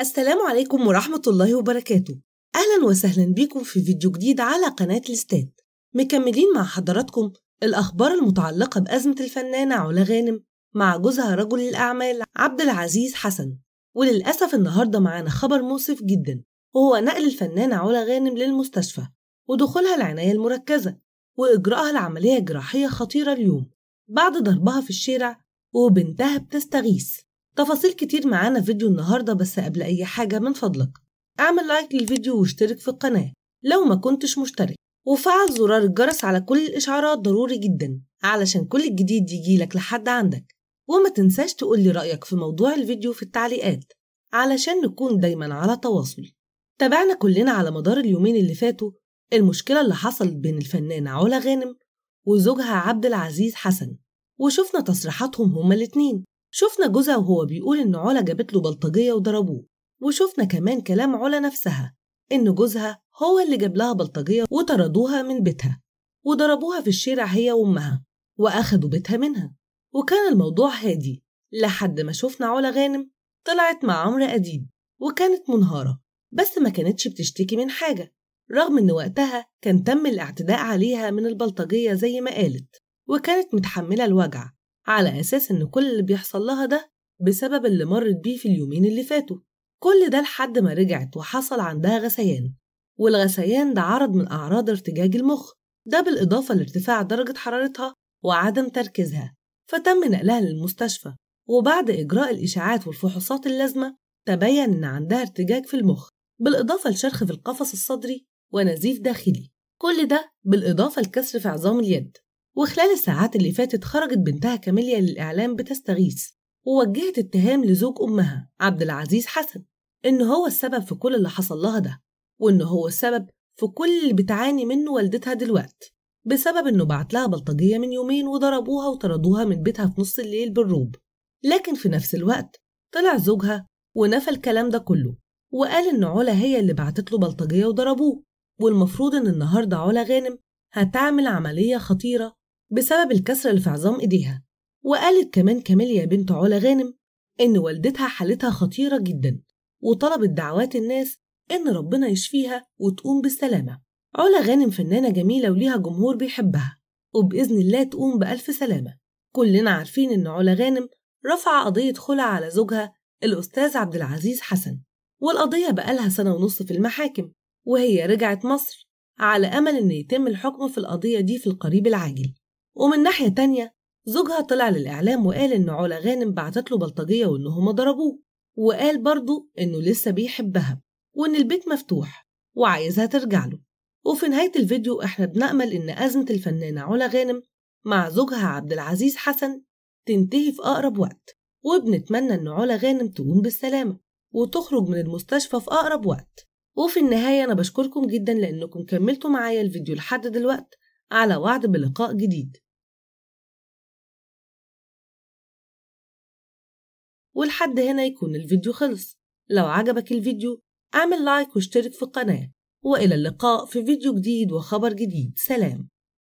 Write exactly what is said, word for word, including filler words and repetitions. السلام عليكم ورحمة الله وبركاته. أهلا وسهلا بكم في فيديو جديد على قناة ليستات. مكملين مع حضراتكم الأخبار المتعلقة بأزمة الفنانة علا غانم مع جوزها رجل الأعمال عبدالعزيز حسن. وللأسف النهاردة معانا خبر مؤسف جدا، وهو نقل الفنانة علا غانم للمستشفى ودخولها العناية المركزة وإجراءها العملية الجراحية خطيرة اليوم بعد ضربها في الشارع وبنتها بتستغيث. تفاصيل كتير معانا فيديو النهاردة، بس قبل أي حاجة من فضلك اعمل لايك للفيديو واشترك في القناة لو ما كنتش مشترك، وفعل زرار الجرس على كل الإشعارات ضروري جدا علشان كل الجديد يجيلك لحد عندك. وما تنساش تقولي رأيك في موضوع الفيديو في التعليقات علشان نكون دايما على تواصل. تابعنا كلنا على مدار اليومين اللي فاتوا المشكلة اللي حصلت بين الفنانة علا غانم وزوجها عبدالعزيز حسن، وشفنا تصريحاتهم هما الاتنين. شفنا جوزها وهو بيقول إن علا جابت له بلطجية وضربوه، وشفنا كمان كلام علا نفسها إن جوزها هو اللي جاب لها بلطجية وطردوها من بيتها وضربوها في الشارع هي وأمها وأخدوا بيتها منها. وكان الموضوع هادي لحد ما شفنا علا غانم طلعت مع عمرو أديب وكانت منهارة، بس ما كانتش بتشتكي من حاجة رغم إن وقتها كان تم الاعتداء عليها من البلطجية زي ما قالت، وكانت متحملة الوجع على أساس إن كل اللي بيحصل لها ده بسبب اللي مرت بيه في اليومين اللي فاتوا. كل ده لحد ما رجعت وحصل عندها غثيان، والغثيان ده عرض من أعراض ارتجاج المخ، ده بالإضافة لارتفاع درجة حرارتها وعدم تركيزها، فتم نقلها للمستشفى. وبعد إجراء الإشعاعات والفحوصات اللازمة تبين إن عندها ارتجاج في المخ بالإضافة لشرخ في القفص الصدري ونزيف داخلي، كل ده بالإضافة لكسر في عظام اليد. وخلال الساعات اللي فاتت خرجت بنتها كاميليا للإعلام بتستغيث ووجهت اتهام لزوج أمها عبدالعزيز حسن إن هو السبب في كل اللي حصل لها ده، وإن هو السبب في كل اللي بتعاني منه والدتها دلوقتي بسبب إنه بعت لها بلطجية من يومين وضربوها وطردوها من بيتها في نص الليل بالروب. لكن في نفس الوقت طلع زوجها ونفى الكلام ده كله وقال إن علا هي اللي بعتت له بلطجية وضربوه، والمفروض إن النهارده علا غانم هتعمل عملية خطيرة بسبب الكسر اللي في عظام ايديها. وقالت كمان كاميليا بنت علا غانم ان والدتها حالتها خطيره جدا، وطلبت دعوات الناس ان ربنا يشفيها وتقوم بالسلامه. علا غانم فنانه جميله وليها جمهور بيحبها، وباذن الله تقوم بالف سلامه. كلنا عارفين ان علا غانم رفع قضيه خلع على زوجها الاستاذ عبدالعزيز حسن، والقضيه بقالها سنه ونص في المحاكم، وهي رجعت مصر على امل ان يتم الحكم في القضيه دي في القريب العاجل. ومن ناحية تانية زوجها طلع للإعلام وقال إن علا غانم بعتت له بلطجية وإن هما ضربوه، وقال برضه إنه لسه بيحبها وإن البيت مفتوح وعايزها ترجع له. وفي نهاية الفيديو إحنا بنأمل إن أزمة الفنانة علا غانم مع زوجها عبدالعزيز حسن تنتهي في أقرب وقت، وبنتمنى إن علا غانم تقوم بالسلامة وتخرج من المستشفى في أقرب وقت. وفي النهاية أنا بشكركم جدا لأنكم كملتوا معايا الفيديو لحد دلوقت، على وعد بلقاء جديد. ولحد هنا يكون الفيديو خلص، لو عجبك الفيديو اعمل لايك واشترك في القناة، وإلى اللقاء في فيديو جديد وخبر جديد. سلام.